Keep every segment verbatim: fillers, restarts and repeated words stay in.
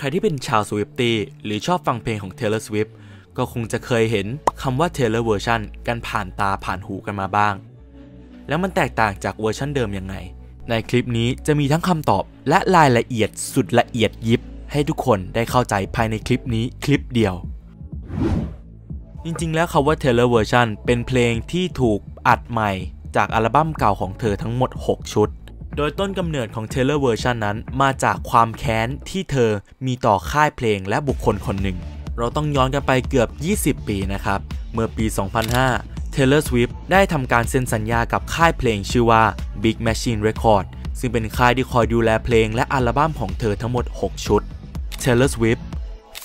ใครที่เป็นชาว Swiftie หรือชอบฟังเพลงของ Taylor Swift ก็คงจะเคยเห็นคำว่า Taylor Version กันผ่านตาผ่านหูกันมาบ้างแล้วมันแตกต่างจากเวอร์ชันเดิมยังไงในคลิปนี้จะมีทั้งคำตอบและรายละเอียดสุดละเอียดยิบให้ทุกคนได้เข้าใจภายในคลิปนี้คลิปเดียวจริงๆแล้วคำว่า Taylor Version เป็นเพลงที่ถูกอัดใหม่จากอัลบั้มเก่าของเธอทั้งหมดหกชุดโดยต้นกำเนิดของ Taylor Version นั้นมาจากความแค้นที่เธอมีต่อค่ายเพลงและบุคคลคนหนึ่งเราต้องย้อนกันไปเกือบยี่สิบปีนะครับเมื่อปีสองพันห้า Taylor Swift ได้ทำการเซ็นสัญญากับค่ายเพลงชื่อว่า Big Machine Records ซึ่งเป็นค่ายที่คอยดูแลเพลงและอัลบั้มของเธอทั้งหมดหกชุด Taylor Swift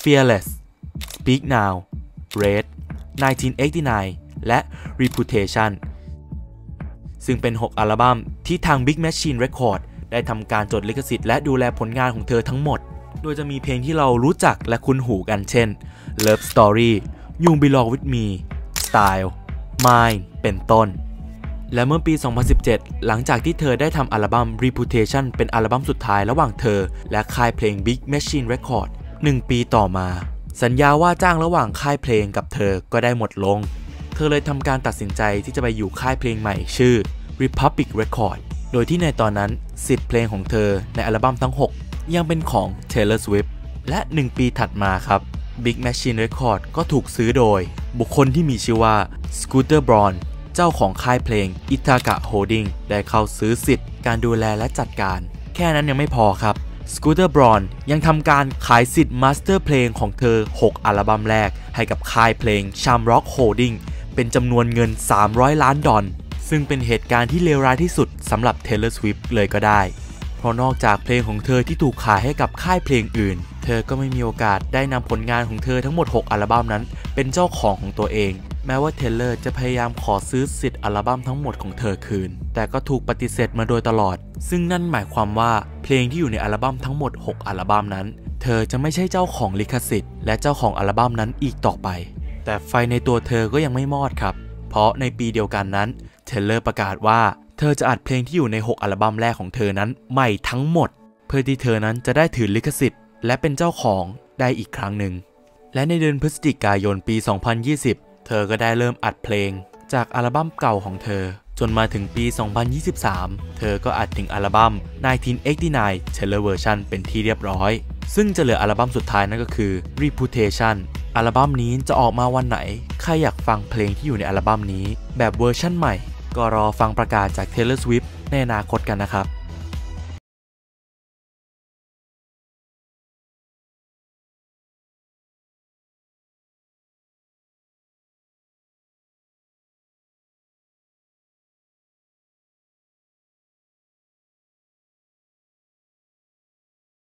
Fearless Speak Now Red หนึ่งพันเก้าร้อยแปดสิบเก้า และ Reputationซึ่งเป็นหกอัลบั้มที่ทาง Big Machine Records ได้ทำการจดลิขสิทธิ์และดูแลผลงานของเธอทั้งหมดโดยจะมีเพลงที่เรารู้จักและคุ้นหูกันเช่น Love Story You Belong With Me Style Mine เป็นต้นและเมื่อปีสองพันสิบเจ็ดหลังจากที่เธอได้ทำอัลบั้ม Reputation เป็นอัลบั้มสุดท้ายระหว่างเธอและค่ายเพลง Big Machine Records หนึ่งปีต่อมาสัญญาว่าจ้างระหว่างค่ายเพลงกับเธอก็ได้หมดลงเธอเลยทำการตัดสินใจที่จะไปอยู่ค่ายเพลงใหม่ชื่อ Republic Records โดยที่ในตอนนั้นสิบเพลงของเธอในอัลบั้มทั้งหกยังเป็นของ Taylor Swift และหนึ่งปีถัดมาครับ Big Machine Records ก็ถูกซื้อโดยบุคคลที่มีชื่อว่า Scooter Braun เจ้าของค่ายเพลง Ithaca Holdings ได้เข้าซื้อสิทธิ์การดูแลและจัดการแค่นั้นยังไม่พอครับ Scooter Braun ยังทำการขายสิทธิ์มาสเตอร์เพลงของเธอหกอัลบั้มแรกให้กับค่ายเพลง Shamrock Holdingsเป็นจำนวนเงินสามร้อยล้านดอลซึ่งเป็นเหตุการณ์ที่เลวร้ายที่สุดสำหรับ Taylor Swift เลยก็ได้เพราะนอกจากเพลงของเธอที่ถูกขายให้กับค่ายเพลงอื่นเธอก็ไม่มีโอกาสได้นำผลงานของเธอทั้งหมดหกอัลบั้มนั้นเป็นเจ้าของของตัวเองแม้ว่า Taylor จะพยายามขอซื้อสิทธิ์อัลบั้มทั้งหมดของเธอคืนแต่ก็ถูกปฏิเสธมาโดยตลอดซึ่งนั่นหมายความว่าเพลงที่อยู่ในอัลบั้มทั้งหมดหกอัลบั้มนั้นเธอจะไม่ใช่เจ้าของลิขสิทธิ์และเจ้าของอัลบั้มนั้นอีกต่อไปแต่ไฟในตัวเธอก็ยังไม่มอดครับเพราะในปีเดียวกันนั้นเทเลอร์ประกาศว่าเธอจะอัดเพลงที่อยู่ในหกอัลบั้มแรกของเธอนั้นใหม่ทั้งหมดเพื่อที่เธอนั้นจะได้ถือลิขสิทธิ์และเป็นเจ้าของได้อีกครั้งหนึ่งและในเดือนพฤศจิกายนปีสองพันยี่สิบเธอก็ได้เริ่มอัดเพลงจากอัลบั้มเก่าของเธอจนมาถึงปีสองพันยี่สิบสามเธอก็อัดถึงอัลบั้มหนึ่งพันเก้าร้อยแปดสิบเก้า Taylor Version เป็นที่เรียบร้อยซึ่งจะเหลืออัลบั้มสุดท้ายนั่นก็คือ Reputationอัลบั้มนี้จะออกมาวันไหนใครอยากฟังเพลงที่อยู่ในอัลบั้มนี้แบบเวอร์ชั่นใหม่ก็รอฟังประกาศจาก Taylor Swift ในอนาคตกันนะครับ